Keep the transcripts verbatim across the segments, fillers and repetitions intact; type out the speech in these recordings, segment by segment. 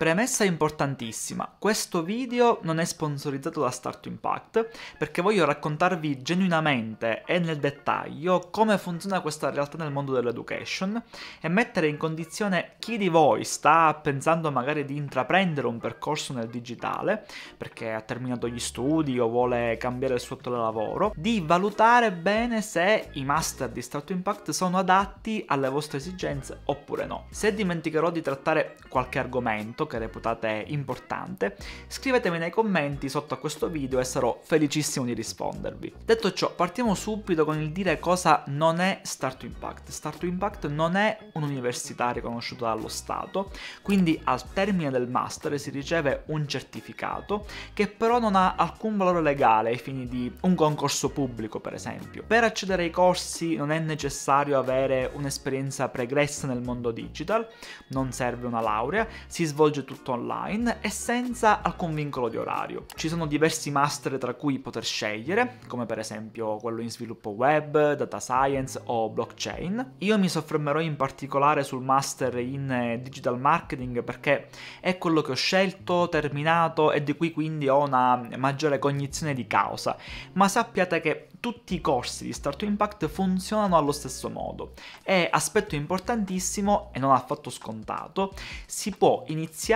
Premessa importantissima, questo video non è sponsorizzato da Start to Impact perché voglio raccontarvi genuinamente e nel dettaglio come funziona questa realtà nel mondo dell'education e mettere in condizione chi di voi sta pensando magari di intraprendere un percorso nel digitale perché ha terminato gli studi o vuole cambiare il suo attuale lavoro, di valutare bene se i master di Start to Impact sono adatti alle vostre esigenze oppure no. Se dimenticherò di trattare qualche argomento che reputate importante, scrivetemi nei commenti sotto a questo video e sarò felicissimo di rispondervi. Detto ciò, partiamo subito con il dire cosa non è Start to Impact. Start to Impact non è un'università riconosciuta dallo Stato, quindi al termine del master si riceve un certificato che però non ha alcun valore legale ai fini di un concorso pubblico, per esempio. Per accedere ai corsi non è necessario avere un'esperienza pregressa nel mondo digital, non serve una laurea, si svolge tutto online e senza alcun vincolo di orario. Ci sono diversi master tra cui poter scegliere, come per esempio quello in sviluppo web, data science o blockchain. Io mi soffermerò in particolare sul master in digital marketing perché è quello che ho scelto, terminato e di cui quindi ho una maggiore cognizione di causa, ma sappiate che tutti i corsi di Start to Impact funzionano allo stesso modo e, aspetto importantissimo e non affatto scontato, si può iniziare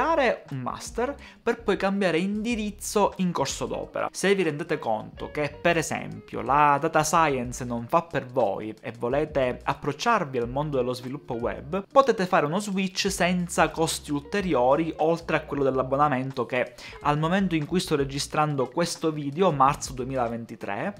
un master per poi cambiare indirizzo in corso d'opera. Se vi rendete conto che per esempio la data science non fa per voi e volete approcciarvi al mondo dello sviluppo web, potete fare uno switch senza costi ulteriori oltre a quello dell'abbonamento che al momento in cui sto registrando questo video, marzo duemilaventitré,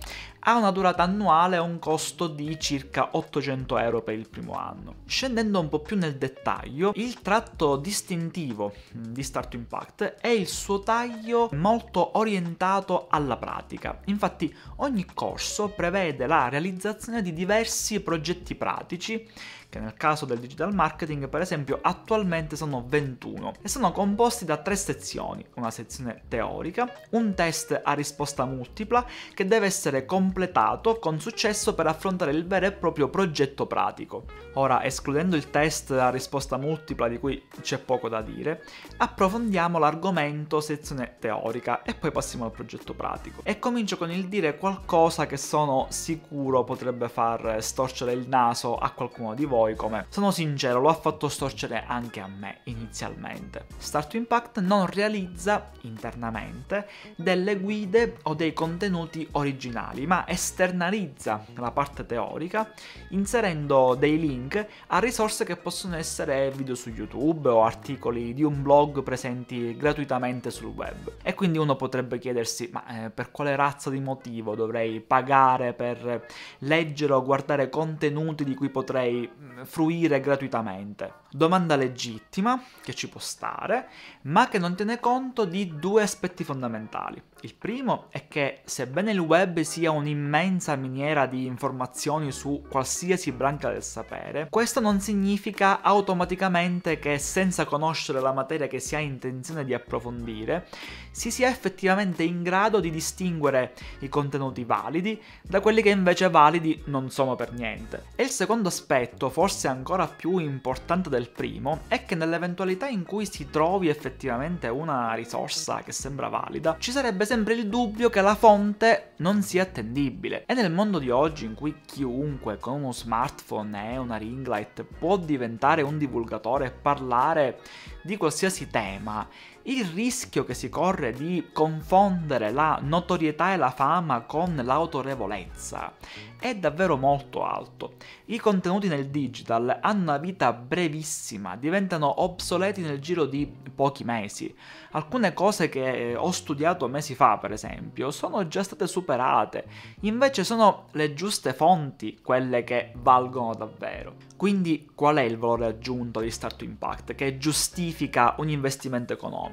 ha una durata annuale e un costo di circa ottocento euro per il primo anno. Scendendo un po' più nel dettaglio, il tratto distintivo di Start to Impact è il suo taglio molto orientato alla pratica. Infatti ogni corso prevede la realizzazione di diversi progetti pratici che nel caso del digital marketing per esempio attualmente sono ventuno e sono composti da tre sezioni, una sezione teorica, un test a risposta multipla che deve essere completato con successo per affrontare il vero e proprio progetto pratico. Ora, escludendo il test a risposta multipla di cui c'è poco da dire, approfondiamo l'argomento sezione teorica e poi passiamo al progetto pratico. E comincio con il dire qualcosa che sono sicuro potrebbe far storcere il naso a qualcuno di voi, come sono sincero lo ha fatto storcere anche a me inizialmente. Start to Impact non realizza internamente delle guide o dei contenuti originali, ma esternalizza la parte teorica inserendo dei link a risorse che possono essere video su YouTube o articoli di un blog presenti gratuitamente sul web. E quindi uno potrebbe chiedersi: ma eh, per quale razza di motivo dovrei pagare per leggere o guardare contenuti di cui potrei fruire gratuitamente? Domanda legittima che ci può stare, ma che non tiene conto di due aspetti fondamentali. Il primo è che, sebbene il web sia un'immensa miniera di informazioni su qualsiasi branca del sapere, questo non significa automaticamente che senza conoscere la materia che si ha intenzione di approfondire, si sia effettivamente in grado di distinguere i contenuti validi da quelli che invece validi non sono per niente. E il secondo aspetto, forse ancora più importante del primo, è che nell'eventualità in cui si trovi effettivamente una risorsa che sembra valida, ci sarebbe sempre il dubbio che la fonte non sia attendibile. E nel mondo di oggi, in cui chiunque con uno smartphone e una ring light può diventare un divulgatore e parlare di qualsiasi tema, il rischio che si corre di confondere la notorietà e la fama con l'autorevolezza è davvero molto alto. I contenuti nel digital hanno una vita brevissima, diventano obsoleti nel giro di pochi mesi. Alcune cose che ho studiato mesi fa, per esempio, sono già state superate, invece sono le giuste fonti quelle che valgono davvero. Quindi qual è il valore aggiunto di Start to Impact che giustifica un investimento economico?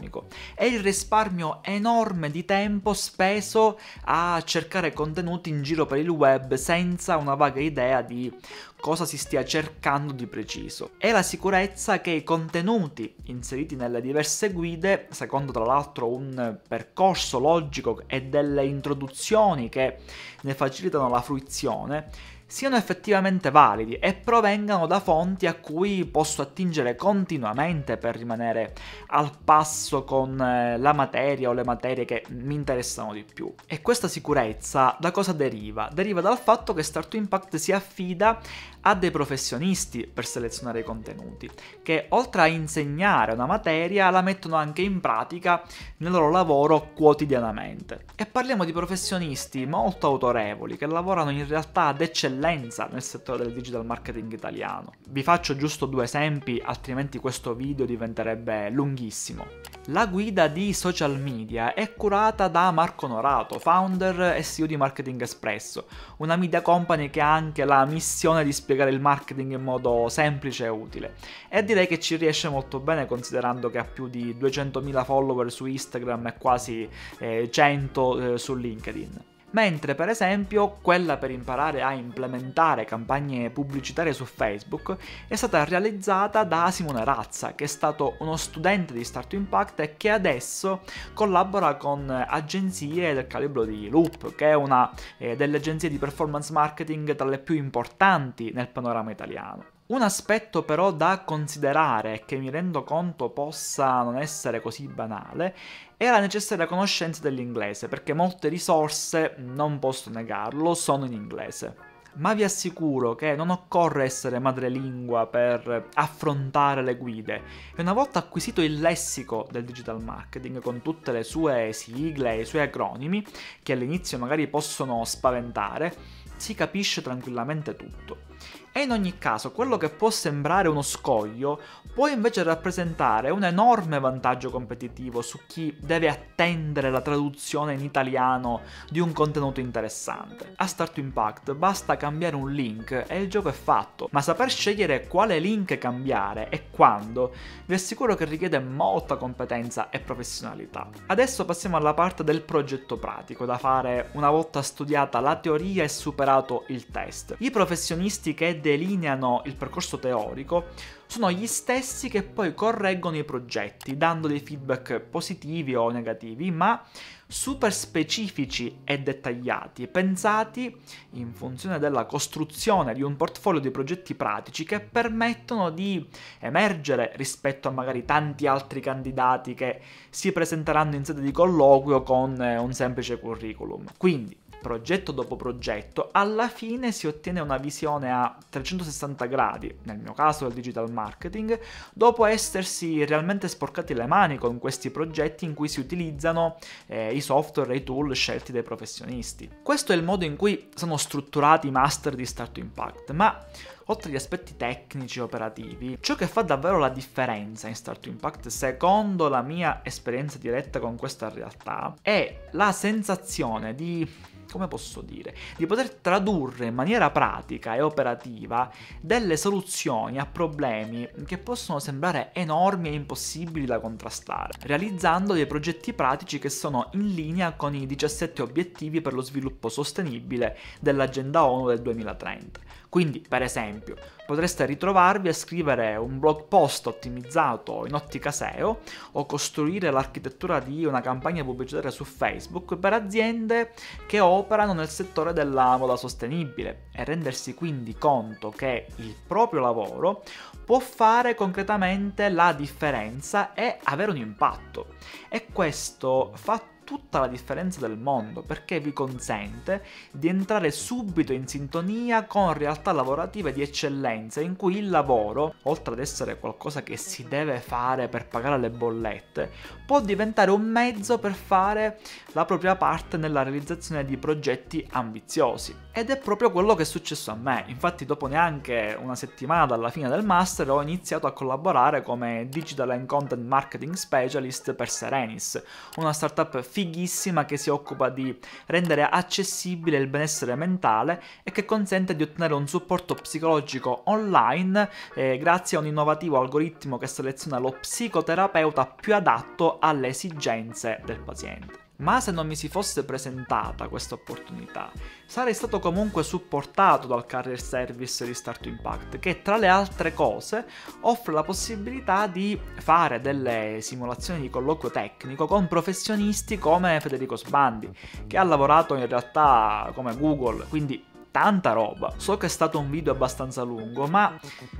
È il risparmio enorme di tempo speso a cercare contenuti in giro per il web senza una vaga idea di cosa si stia cercando di preciso. È la sicurezza che i contenuti inseriti nelle diverse guide, secondo tra l'altro un percorso logico e delle introduzioni che ne facilitano la fruizione, siano effettivamente validi e provengano da fonti a cui posso attingere continuamente per rimanere al passo con la materia o le materie che mi interessano di più. E questa sicurezza da cosa deriva? Deriva dal fatto che Start to Impact si affida a dei professionisti per selezionare i contenuti, che oltre a insegnare una materia la mettono anche in pratica nel loro lavoro quotidianamente. E parliamo di professionisti molto autorevoli che lavorano in realtà ad eccellenza nel settore del digital marketing italiano. Vi faccio giusto due esempi, altrimenti questo video diventerebbe lunghissimo. La guida di social media è curata da Marco Norato, founder e C E O di Marketing Espresso, una media company che ha anche la missione di spiegare il marketing in modo semplice e utile, e direi che ci riesce molto bene considerando che ha più di duecentomila follower su Instagram e quasi eh, cento eh, su LinkedIn. Mentre per esempio quella per imparare a implementare campagne pubblicitarie su Facebook è stata realizzata da Simone Razza, che è stato uno studente di Start to Impact e che adesso collabora con agenzie del calibro di Loop, che è una eh, delle agenzie di performance marketing tra le più importanti nel panorama italiano. Un aspetto però da considerare e che mi rendo conto possa non essere così banale è la necessaria conoscenza dell'inglese, perché molte risorse, non posso negarlo, sono in inglese. Ma vi assicuro che non occorre essere madrelingua per affrontare le guide, e una volta acquisito il lessico del digital marketing con tutte le sue sigle e i suoi acronimi, che all'inizio magari possono spaventare, si capisce tranquillamente tutto. E in ogni caso, quello che può sembrare uno scoglio può invece rappresentare un enorme vantaggio competitivo su chi deve attendere la traduzione in italiano di un contenuto interessante. A Start to Impact basta cambiare un link e il gioco è fatto, ma saper scegliere quale link cambiare e quando, vi assicuro che richiede molta competenza e professionalità. Adesso passiamo alla parte del progetto pratico, da fare una volta studiata la teoria e superato il test. I professionisti che delineano il percorso teorico sono gli stessi che poi correggono i progetti, dando dei feedback positivi o negativi, ma super specifici e dettagliati, pensati in funzione della costruzione di un portfolio di progetti pratici che permettono di emergere rispetto a magari tanti altri candidati che si presenteranno in sede di colloquio con un semplice curriculum. Quindi, progetto dopo progetto, alla fine si ottiene una visione a trecentosessanta gradi, nel mio caso del digital marketing, dopo essersi realmente sporcati le mani con questi progetti in cui si utilizzano eh, i software e i tool scelti dai professionisti. Questo è il modo in cui sono strutturati i master di Start to Impact, ma oltre agli aspetti tecnici e operativi, ciò che fa davvero la differenza in Start to Impact, secondo la mia esperienza diretta con questa realtà, è la sensazione di, come posso dire, di poter tradurre in maniera pratica e operativa delle soluzioni a problemi che possono sembrare enormi e impossibili da contrastare, realizzando dei progetti pratici che sono in linea con i diciassette obiettivi per lo sviluppo sostenibile dell'Agenda ONU del duemilatrenta. Quindi, per esempio, potreste ritrovarvi a scrivere un blog post ottimizzato in ottica S E O o costruire l'architettura di una campagna pubblicitaria su Facebook per aziende che operano nel settore della moda sostenibile, e rendersi quindi conto che il proprio lavoro può fare concretamente la differenza e avere un impatto. E questo fa tutta la differenza del mondo, perché vi consente di entrare subito in sintonia con realtà lavorative di eccellenza in cui il lavoro, oltre ad essere qualcosa che si deve fare per pagare le bollette, può diventare un mezzo per fare la propria parte nella realizzazione di progetti ambiziosi. Ed è proprio quello che è successo a me. Infatti, dopo neanche una settimana dalla fine del master ho iniziato a collaborare come Digital and Content Marketing Specialist per Serenis, una startup fighissima che si occupa di rendere accessibile il benessere mentale e che consente di ottenere un supporto psicologico online eh, grazie a un innovativo algoritmo che seleziona lo psicoterapeuta più adatto alle esigenze del paziente. Ma se non mi si fosse presentata questa opportunità, sarei stato comunque supportato dal Career Service di Start to Impact, che tra le altre cose offre la possibilità di fare delle simulazioni di colloquio tecnico con professionisti come Federico Sbandi, che ha lavorato in realtà come Google, quindi tanta roba. So che è stato un video abbastanza lungo, ma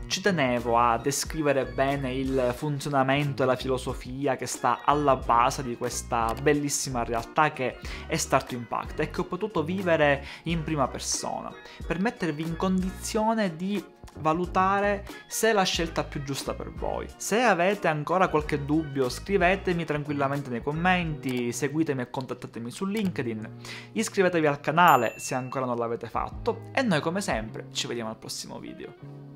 ci tenevo a descrivere bene il funzionamento e la filosofia che sta alla base di questa bellissima realtà che è Start to Impact e che ho potuto vivere in prima persona, per mettervi in condizione di valutare se è la scelta più giusta per voi. Se avete ancora qualche dubbio, scrivetemi tranquillamente nei commenti, seguitemi e contattatemi su LinkedIn, iscrivetevi al canale se ancora non l'avete fatto e noi come sempre ci vediamo al prossimo video.